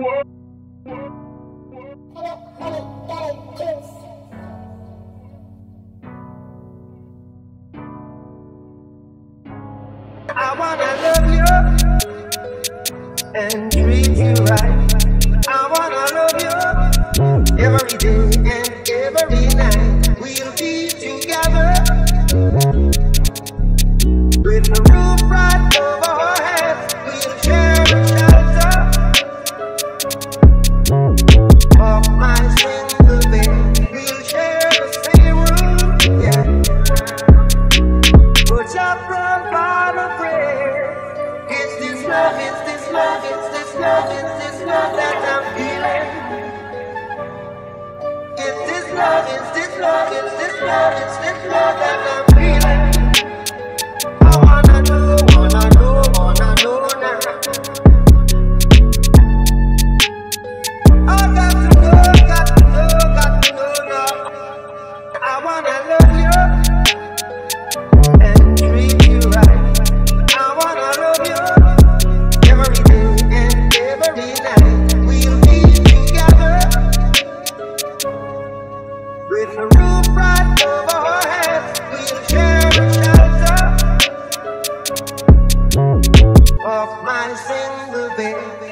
I wanna love you and treat you right. I wanna love you every day and every night. We'll be together with the roof right over our heads. We'll share the shelter of my single bed. We'll share the same room, yeah. Put your front by the bread. It's this love, that I'm feeling. It's this love, that I'm feeling. I wanna know now. I got to know now. I wanna love you and treat you right. With the roof right over our heads, we'll share the shelter of my single bed.